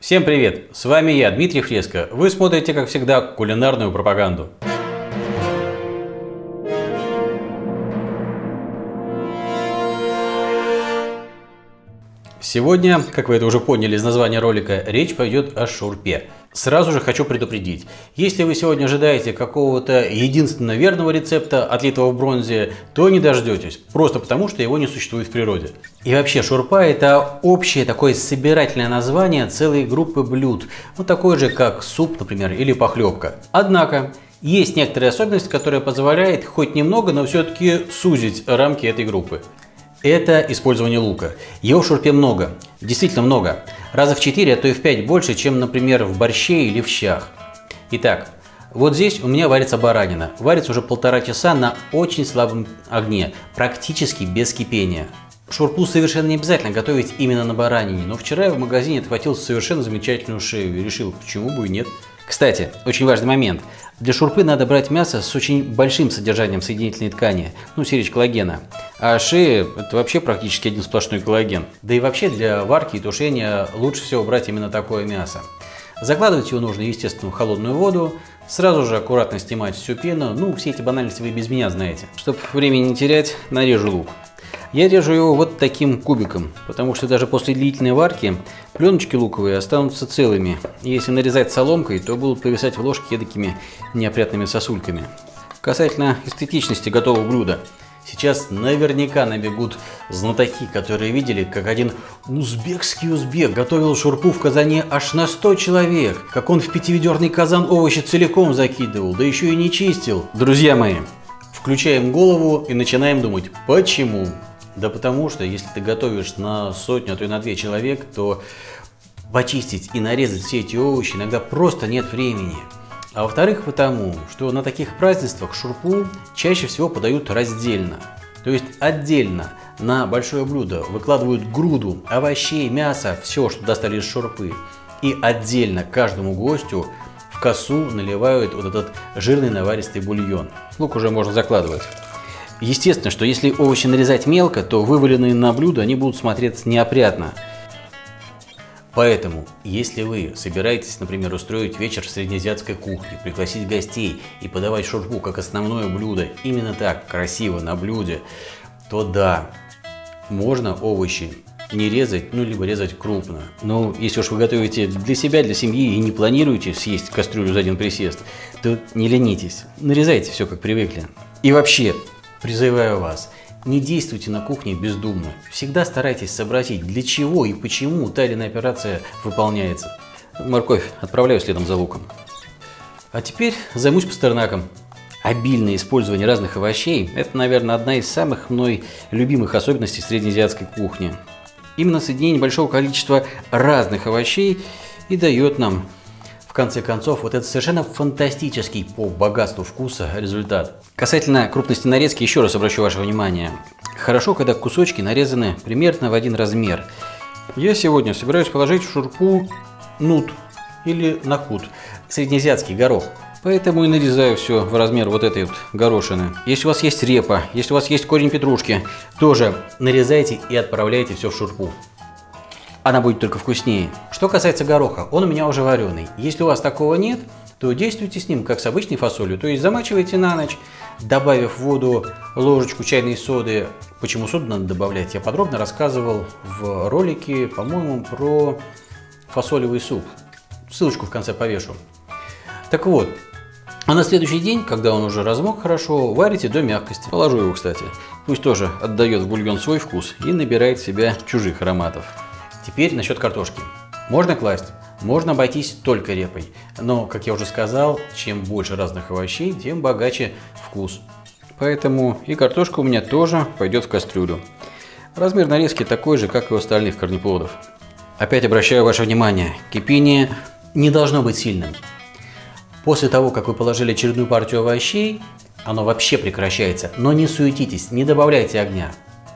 Всем привет! С вами я, Дмитрий Фреско. Вы смотрите, как всегда, кулинарную пропаганду. Сегодня, как вы это уже поняли из названия ролика, речь пойдет о шурпе. Сразу же хочу предупредить, если вы сегодня ожидаете какого-то единственно верного рецепта, отлитого в бронзе, то не дождетесь, просто потому что его не существует в природе. И вообще шурпа – это общее такое собирательное название целой группы блюд, вот такое же, как суп, например, или похлебка. Однако есть некоторая особенность, которая позволяет хоть немного, но все-таки сузить рамки этой группы. Это использование лука. Его в шурпе много, действительно много. Раза в 4, а то и в 5 больше, чем, например, в борще или в щах. Итак, вот здесь у меня варится баранина. Варится уже 1,5 часа на очень слабом огне, практически без кипения. Шурпу совершенно не обязательно готовить именно на баранине, но вчера я в магазине отхватил совершенно замечательную шею и решил, почему бы и нет. Кстати, очень важный момент. Для шурпы надо брать мясо с очень большим содержанием соединительной ткани, ну, серич коллагена. А шея – это вообще практически один сплошной коллаген. Да и вообще для варки и тушения лучше всего брать именно такое мясо. Закладывать его нужно, естественно, в холодную воду, сразу же аккуратно снимать всю пену. Ну, все эти банальности вы без меня знаете. Чтобы времени не терять, нарежу лук. Я режу его вот таким кубиком, потому что даже после длительной варки пленочки луковые останутся целыми. Если нарезать соломкой, то будут повисать в ложке такими неопрятными сосульками. Касательно эстетичности готового блюда. Сейчас наверняка набегут знатоки, которые видели, как один узбекский узбек готовил шурпу в казане аж на 100 человек, как он в 5-ведерный казан овощи целиком закидывал, да еще и не чистил. Друзья мои, включаем голову и начинаем думать, почему? Да потому что, если ты готовишь на 100, а то и на 2 человек, то почистить и нарезать все эти овощи иногда просто нет времени. А во-вторых, потому что на таких празднествах шурпу чаще всего подают раздельно. То есть отдельно на большое блюдо выкладывают груду овощей, мяса, все, что достали из шурпы. И отдельно каждому гостю в косу наливают вот этот жирный наваристый бульон. Лук уже можно закладывать. Естественно, что если овощи нарезать мелко, то вываленные на блюдо они будут смотреться неопрятно. Поэтому, если вы собираетесь, например, устроить вечер среднеазиатской кухни, пригласить гостей и подавать шурпу как основное блюдо именно так, красиво, на блюде, то да, можно овощи не резать, ну, либо резать крупно. Но если уж вы готовите для себя, для семьи и не планируете съесть кастрюлю за один присест, то не ленитесь, нарезайте все, как привыкли. И вообще, призываю вас, не действуйте на кухне бездумно. Всегда старайтесь сообразить, для чего и почему та или иная операция выполняется. Морковь отправляю следом за луком. А теперь займусь пастернаком. Обильное использование разных овощей – это, наверное, одна из самых мной любимых особенностей среднеазиатской кухни. Именно соединение большого количества разных овощей и дает нам, в конце концов, вот это совершенно фантастический по богатству вкуса результат. Касательно крупности нарезки, еще раз обращу ваше внимание. Хорошо, когда кусочки нарезаны примерно в один размер. Я сегодня собираюсь положить в шурпу нут или нахут, среднеазиатский горох. Поэтому и нарезаю все в размер вот этой вот горошины. Если у вас есть репа, если у вас есть корень петрушки, тоже нарезайте и отправляйте все в шурпу. Она будет только вкуснее. Что касается гороха, он у меня уже вареный. Если у вас такого нет, то действуйте с ним как с обычной фасолью. То есть замачивайте на ночь, добавив в воду ложечку чайной соды. Почему соду надо добавлять, я подробно рассказывал в ролике, по-моему, про фасолевый суп. Ссылочку в конце повешу. Так вот, а на следующий день, когда он уже размок хорошо, варите до мягкости. Положу его, кстати. Пусть тоже отдает в бульон свой вкус и набирает в себя чужих ароматов. Теперь насчет картошки. Можно класть, можно обойтись только репой. Но, как я уже сказал, чем больше разных овощей, тем богаче вкус. Поэтому и картошка у меня тоже пойдет в кастрюлю. Размер нарезки такой же, как и у остальных корнеплодов. Опять обращаю ваше внимание, кипение не должно быть сильным. После того, как вы положили очередную партию овощей, оно вообще прекращается. Но не суетитесь, не добавляйте огня.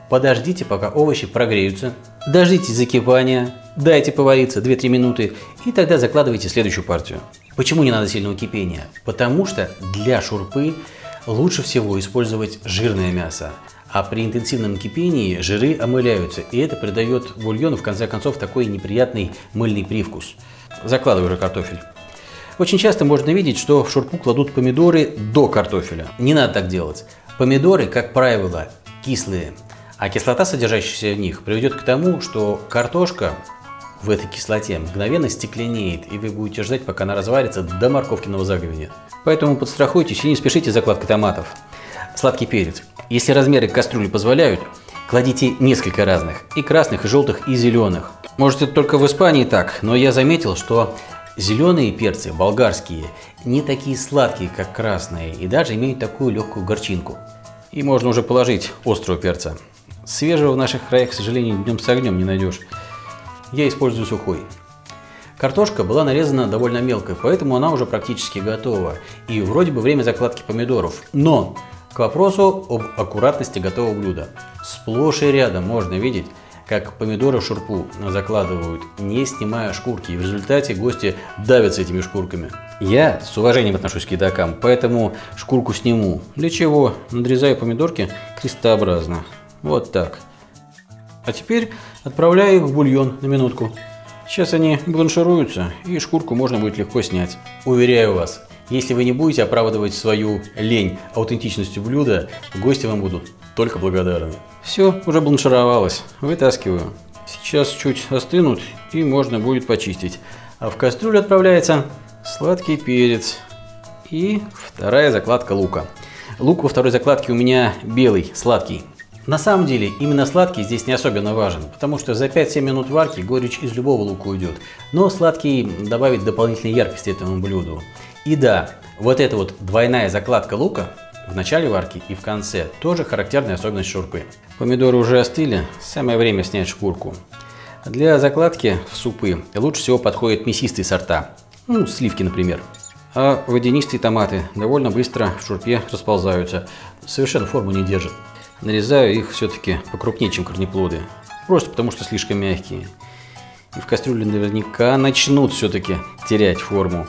Подождите, пока овощи прогреются, дождитесь закипания, дайте повариться 2-3 минуты и тогда закладывайте следующую партию. Почему не надо сильного кипения? Потому что для шурпы лучше всего использовать жирное мясо, а при интенсивном кипении жиры омыляются, и это придает бульону в конце концов такой неприятный мыльный привкус. закладываю уже картофель. Очень часто можно видеть, что в шурпу кладут помидоры до картофеля. Не надо так делать. Помидоры, как правило, кислые, а кислота, содержащаяся в них, приведет к тому, что картошка в этой кислоте мгновенно стекленеет, и вы будете ждать, пока она разварится до морковкиного заговения. Поэтому подстрахуйтесь и не спешите с закладкой томатов. Сладкий перец. Если размеры кастрюли позволяют, кладите несколько разных, и красных, и желтых, и зеленых. Может, это только в Испании так, но я заметил, что зеленые перцы, болгарские, не такие сладкие, как красные, и даже имеют такую легкую горчинку. И можно уже положить острого перца. Свежего в наших краях, к сожалению, днем с огнем не найдешь. Я использую сухой. Картошка была нарезана довольно мелкой, поэтому она уже практически готова. И вроде бы время закладки помидоров. Но к вопросу об аккуратности готового блюда. Сплошь и рядом можно видеть, как помидоры в шурпу закладывают, не снимая шкурки, и в результате гости давятся этими шкурками. Я с уважением отношусь к едокам, поэтому шкурку сниму. Для чего? Надрезаю помидорки крестообразно. Вот так. А теперь отправляю их в бульон на минутку. Сейчас они бланшируются, и шкурку можно будет легко снять. Уверяю вас, если вы не будете оправдывать свою лень аутентичностью блюда, гости вам будут только благодарны. Все, уже бланшировалось. Вытаскиваю. Сейчас чуть остынут, и можно будет почистить. А в кастрюлю отправляется сладкий перец и вторая закладка лука. Лук во второй закладке у меня белый, сладкий. На самом деле, именно сладкий здесь не особенно важен, потому что за 5-7 минут варки горечь из любого лука уйдет. Но сладкий добавит дополнительной яркости этому блюду. И да, вот эта вот двойная закладка лука в начале варки и в конце тоже характерная особенность шурпы. Помидоры уже остыли, самое время снять шкурку. Для закладки в супы лучше всего подходят мясистые сорта, ну, сливки, например. А водянистые томаты довольно быстро в шурпе расползаются, совершенно форму не держат. Нарезаю их все-таки покрупнее, чем корнеплоды, просто потому что слишком мягкие. И в кастрюле наверняка начнут все-таки терять форму.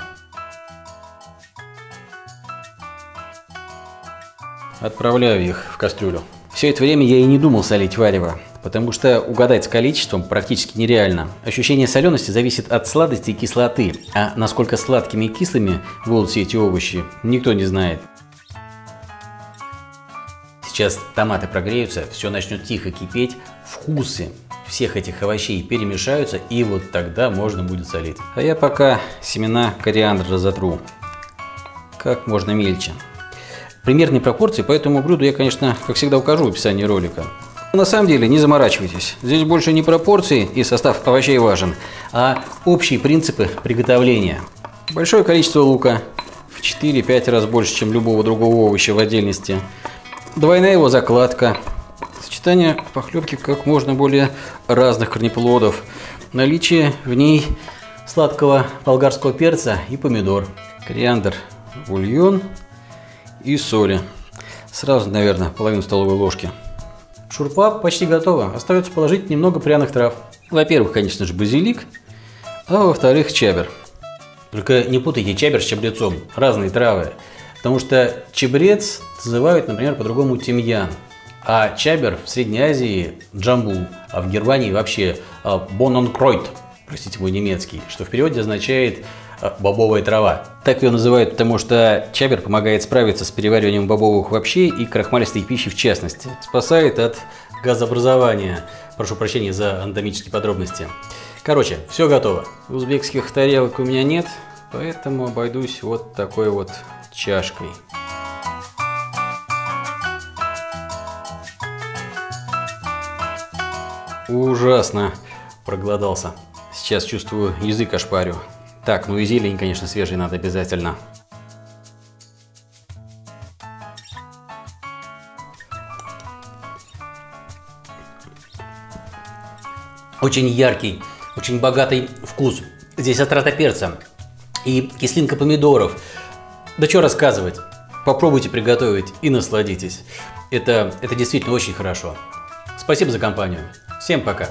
Отправляю их в кастрюлю. Все это время я и не думал солить варево, потому что угадать с количеством практически нереально. Ощущение солености зависит от сладости и кислоты, а насколько сладкими и кислыми будут все эти овощи, никто не знает. Сейчас томаты прогреются, все начнет тихо кипеть, вкусы всех этих овощей перемешаются, и вот тогда можно будет солить. А я пока семена кориандра затру как можно мельче. Примерные пропорции по этому блюду я, конечно, как всегда укажу в описании ролика. Но на самом деле не заморачивайтесь, здесь больше не пропорции и состав овощей важен, а общие принципы приготовления. Большое количество лука, в 4-5 раз больше, чем любого другого овоща в отдельности. Двойная его закладка, сочетание похлебки как можно более разных корнеплодов, наличие в ней сладкого болгарского перца и помидор, кориандр, бульон и соли. Сразу, наверное, половину столовой ложки. Шурпа почти готова, остается положить немного пряных трав. Во-первых, конечно же, базилик, а во-вторых, чабер. Только не путайте чабер с чабрецом, разные травы. Потому что чабрец называют, например, по-другому тимьян, а чабер в Средней Азии джамбул, а в Германии вообще бононкройт, простите мой немецкий, что в переводе означает бобовая трава. Так ее называют, потому что чабер помогает справиться с перевариванием бобовых вообще и крахмалистой пищи в частности, спасает от газообразования. Прошу прощения за анатомические подробности. Короче, все готово. Узбекских тарелок у меня нет, поэтому обойдусь вот такой вот чашкой. Ужасно проголодался. Сейчас чувствую, язык ошпарю. Так, ну и зелень, конечно, свежей надо обязательно. Очень яркий, очень богатый вкус. Здесь отрата перца и кислинка помидоров. Да что рассказывать, попробуйте приготовить и насладитесь. Это действительно очень хорошо. Спасибо за компанию. Всем пока.